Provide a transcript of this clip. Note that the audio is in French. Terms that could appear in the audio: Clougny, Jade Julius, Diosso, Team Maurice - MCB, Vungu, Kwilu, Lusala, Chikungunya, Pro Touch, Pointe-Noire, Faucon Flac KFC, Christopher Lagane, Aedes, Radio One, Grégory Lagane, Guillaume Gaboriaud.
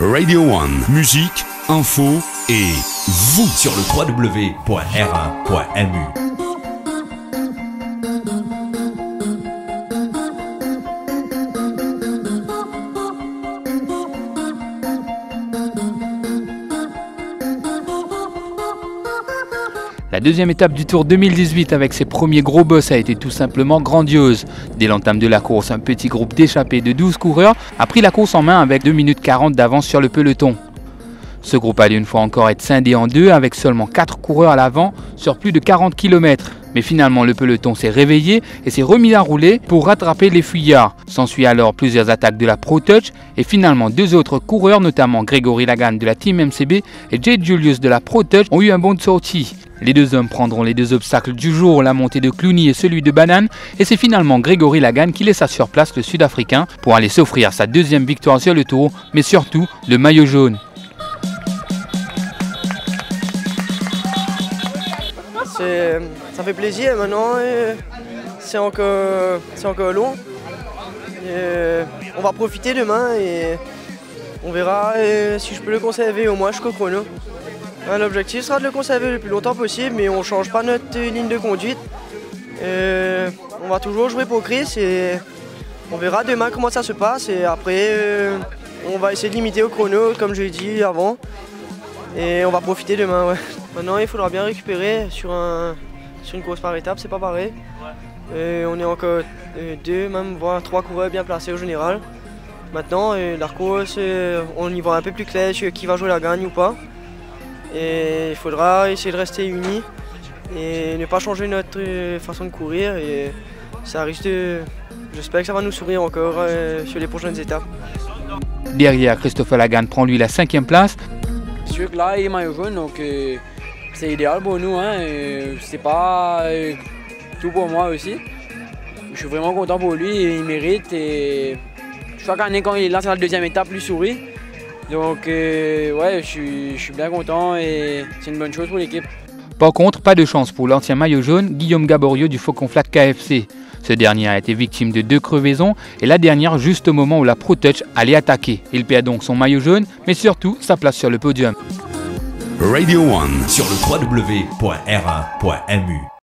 Radio One, musique, info et vous sur le www.r1.mu. La deuxième étape du Tour 2018 avec ses premiers gros boss a été tout simplement grandiose. Dès l'entame de la course, un petit groupe d'échappés de 12 coureurs a pris la course en main avec 2 minutes 40 d'avance sur le peloton. Ce groupe allait une fois encore être scindé en deux avec seulement 4 coureurs à l'avant sur plus de 40 km. Mais finalement le peloton s'est réveillé et s'est remis à rouler pour rattraper les fuyards. S'ensuit alors plusieurs attaques de la Pro Touch et finalement 2 autres coureurs, notamment Grégory Lagane de la Team MCB et Jade Julius de la Pro Touch, ont eu un bond de sortie. Les 2 hommes prendront les 2 obstacles du jour, la montée de Clougny et celui de Banane, et c'est finalement Grégory Lagane qui laissa sur place le Sud-Africain pour aller s'offrir sa 2e victoire sur le Tour, mais surtout le maillot jaune. Ça fait plaisir maintenant, c'est encore long. On va profiter demain et on verra si je peux le conserver au moins jusqu'au chrono. L'objectif sera de le conserver le plus longtemps possible, mais on ne change pas notre ligne de conduite. On va toujours jouer pour Chris et on verra demain comment ça se passe. Et après, on va essayer de limiter au chrono, comme je l'ai dit avant. Et on va profiter demain. Ouais. Maintenant, il faudra bien récupérer sur une course par étape, c'est pas pareil. On est encore 2, même voire 3 coureurs bien placés au général. Maintenant, la course, on y voit un peu plus clair sur qui va jouer la gagne ou pas. Et il faudra essayer de rester unis et ne pas changer notre façon de courir. Et ça risque de... J'espère que ça va nous sourire encore sur les prochaines étapes. Derrière, Christopher Lagane prend lui la 5e place. C'est sûr que là, il est maillot jaune, donc c'est idéal pour nous. Hein, c'est pas tout pour moi aussi. Je suis vraiment content pour lui, il mérite. Et chaque année, quand il lance la 2e étape, lui sourit. Donc ouais, je suis bien content et c'est une bonne chose pour l'équipe. Par contre, pas de chance pour l'ancien maillot jaune, Guillaume Gaboriaud du Faucon Flac KFC. Ce dernier a été victime de 2 crevaisons et la dernière juste au moment où la Pro Touch allait attaquer. Il perd donc son maillot jaune, mais surtout sa place sur le podium. Radio One sur le www.r1.mu.